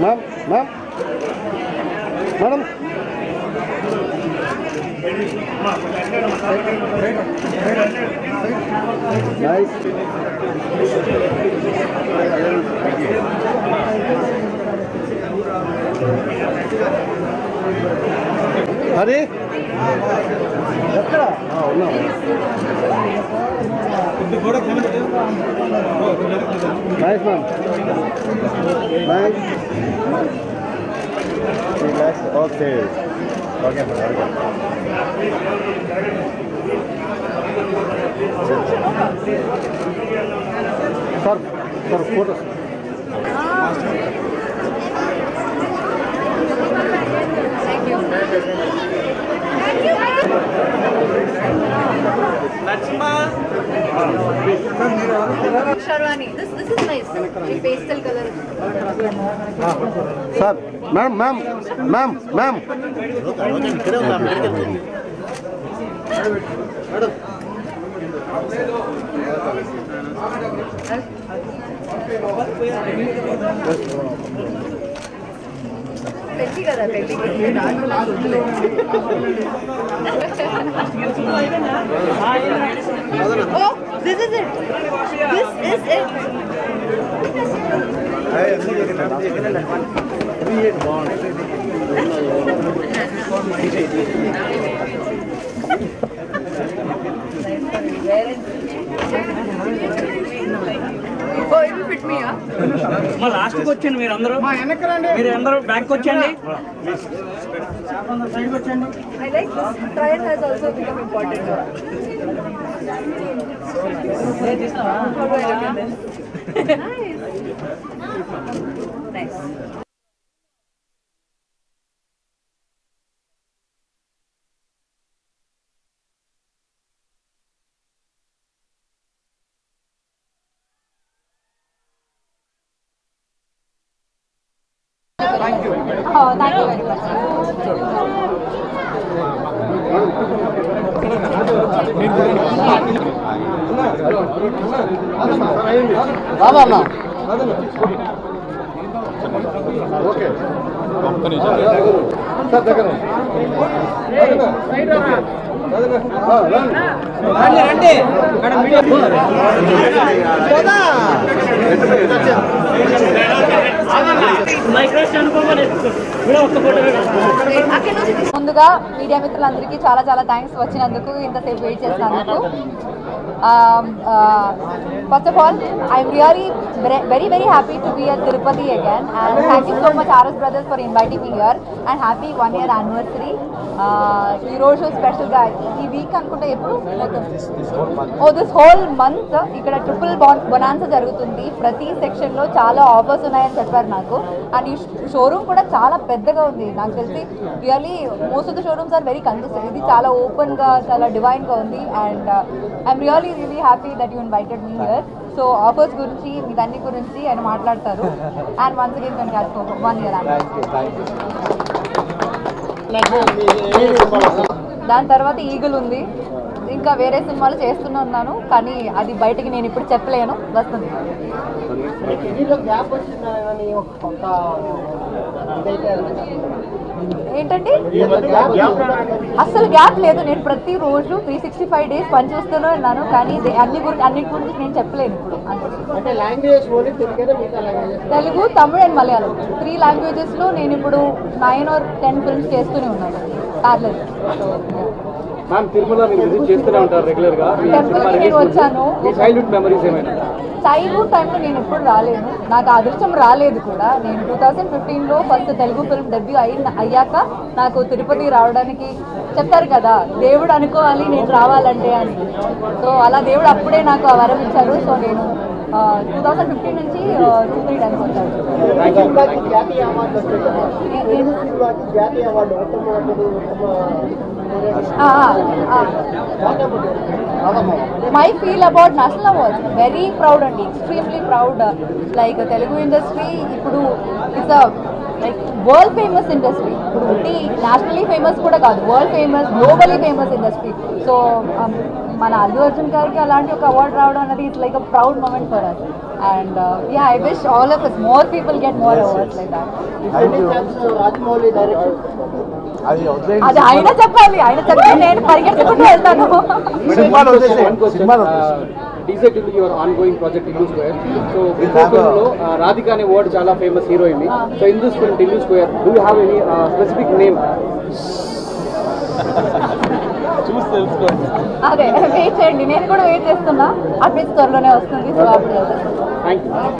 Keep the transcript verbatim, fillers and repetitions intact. ma'am, ma'am, madam. Nice. Hari? Oh, no. Nice, ma'am. Nice. Relax. Okay. Okay, brother. Okay. Sir, sir, photos. Thank you. Thank you. Thank you. Sharwani, this this is nice. The pastel color. Sir, ma'am, ma'am, ma'am, ma'am. Petty color, petty color. Oh. This is it. This is it. Oh, it will fit me, huh? My last question, we are under. We are under back question. I like this. Trial has also become important. Nice. Nice. Thank you. Oh, thank you very much. Sure. ముందుగా media మిత్రులందరికీ చాలా చాలా thanks వచ్చినందుకు ఇంతసేపు wait చేసినందుకు. Um, uh, first of all, I'm really very very happy to be at Tirupati again, and thank you so much R S Brothers for inviting me here, and happy one year anniversary. ఈ రోజు స్పెషల్గా ఈ week అనుకుంటే ఎప్పుడు ఓ this whole month ఇక్కడ triple బాన్ bonanza జరుగుతుంది. ప్రతి సెక్షన్లో చాలా ఆఫర్స్ ఉన్నాయని చెప్పారు నాకు. అండ్ ఈ షోరూమ్ కూడా చాలా పెద్దగా ఉంది. నాకు తెలిసి really most of the showrooms are very consistent. ఇది చాలా ఓపెన్గా చాలా డివైన్గా ఉంది. And I'm really really happy that you invited me here. So offers గురించి మీ దాన్ని గురించి ఆయన మాట్లాడతారు. అండ్ వన్స్ అగైన్ కనుక వన్ ఇయర్ అండి. దాని తర్వాత ఈగులు ఉంది. ఇంకా వేరే సినిమాలు చేస్తూనే ఉన్నాను, కానీ అది బయటకి నేను ఇప్పుడు చెప్పలేను. వస్తుంది. ఏంటంటే అస్సలు గ్యాప్ లేదు. నేను ప్రతి రోజు త్రీ సిక్స్టీ ఫైవ్ డేస్ పని చేస్తూనే ఉన్నాను, కానీ అన్ని గురించి అన్నిటి గురించి నేను చెప్పలేను ఇప్పుడు. తెలుగు, తమిళ్ అండ్ మలయాళం త్రీ లాంగ్వేజెస్లో నేను ఇప్పుడు నైన్ ఆర్ టెన్ ఫిల్మ్స్ చేస్తూనే ఉన్నాను. పార్లర్ టెంపుల్కి నేను వచ్చాను. చైల్డ్హుడ్ టైంలో నేను ఎప్పుడు రాలేదు, నాకు అదృష్టం రాలేదు కూడా. నేను టూ థౌజండ్ ఫిఫ్టీన్లో ఫస్ట్ తెలుగు ఫిల్మ్ డెబ్యూ అయిన అయ్యాక నాకు తిరుపతి రావడానికి చెప్తారు కదా, దేవుడు అనుకోవాలి నేను రావాలంటే అని. సో అలా దేవుడు అప్పుడే నాకు ఆ వరం ఇచ్చారు. సో నేను టూ థౌజండ్ ఫిఫ్టీన్ నుంచి టూ త్రీ టైమ్స్ వచ్చాను. My feel about national awards very proud అండి, extremely proud. Like Telugu industry ఇప్పుడు it's a like world famous industry. ఇప్పుడు నేషనల్లీ ఫేమస్ కూడా కాదు, world famous, globally famous industry. So It's like a proud moment for us. And uh, yeah, I wish all of us, more people get more awards like that. Thank you. Uh, teaser to your ongoing project Indusquare. So before film, uh, Radhika Award is a famous hero in me. So in this film Indusquare, do you have any uh, specific name? Choose self score. Okay, wait, I am waiting. I am also waiting. At least, I will. Thank you.